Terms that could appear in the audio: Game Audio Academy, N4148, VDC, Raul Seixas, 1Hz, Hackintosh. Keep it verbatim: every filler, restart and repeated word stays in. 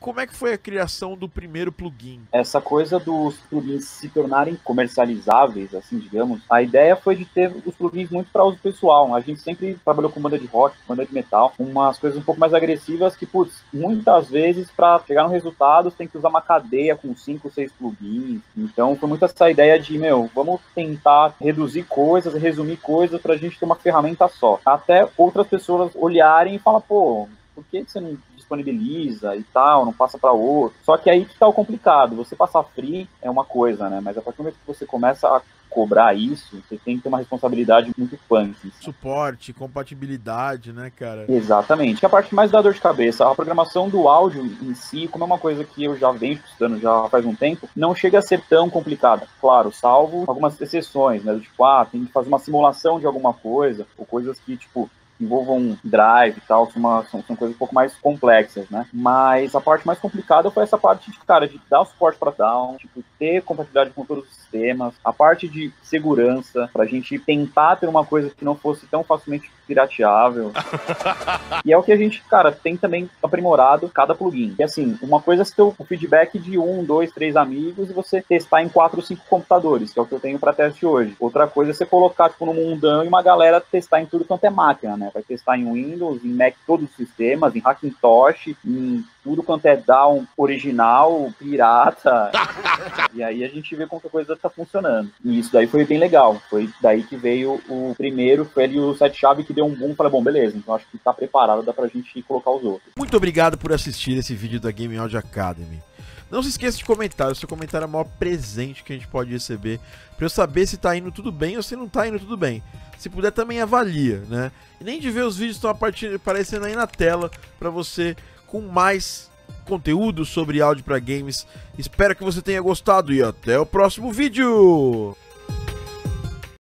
Como é que foi a criação do primeiro plugin? Essa coisa dos plugins se tornarem comercializáveis, assim, digamos, a ideia foi de ter os plugins muito para uso pessoal. A gente sempre trabalhou com banda de rock, banda de metal, umas coisas um pouco mais agressivas que, putz, muitas vezes, para chegar no resultado, você tem que usar uma cadeia com cinco, seis plugins. Então, foi muito essa ideia de, meu, vamos tentar reduzir coisas, resumir coisas, para a gente ter uma ferramenta só. Até outras pessoas olharem e falar, pô, por que você não disponibiliza e tal, não passa para outro. Só que aí que tá o complicado. Você passar free é uma coisa, né? Mas a partir do momento que você começa a cobrar isso, você tem que ter uma responsabilidade muito punk. Assim. Suporte, compatibilidade, né, cara? Exatamente. Que é a parte mais da dor de cabeça. A programação do áudio em si, como é uma coisa que eu já venho estudando já faz um tempo, não chega a ser tão complicada. Claro, salvo algumas exceções, né? Tipo, ah, tem que fazer uma simulação de alguma coisa, ou coisas que, tipo, envolvam drive e tal, são, uma, são, são coisas um pouco mais complexas, né? Mas a parte mais complicada foi essa parte de, cara, de dar o suporte para down, tipo, ter compatibilidade com todos os sistemas, a parte de segurança, pra gente tentar ter uma coisa que não fosse tão facilmente pirateável. E é o que a gente, cara, tem também aprimorado cada plugin. E assim, uma coisa é ter o feedback de um, dois, três amigos e você testar em quatro, cinco computadores, que é o que eu tenho pra teste hoje. Outra coisa é você colocar, tipo, no mundão e uma galera testar em tudo quanto é máquina, né? Vai testar em Windows, em Mac, todos os sistemas, em Hackintosh, em tudo quanto é down original, pirata. E aí a gente vê quanta coisa tá funcionando. E isso daí foi bem legal. Foi daí que veio o primeiro, foi ali o sete chave que deu um boom. Falei, bom, beleza, então acho que tá preparado, dá pra gente colocar os outros. Muito obrigado por assistir esse vídeo da Game Audio Academy. Não se esqueça de comentar, o seu comentário é o maior presente que a gente pode receber pra eu saber se tá indo tudo bem ou se não tá indo tudo bem. Se puder, também avalia, né? E nem de ver os vídeos que estão aparecendo aí na tela para você com mais conteúdo sobre áudio para games. Espero que você tenha gostado e até o próximo vídeo!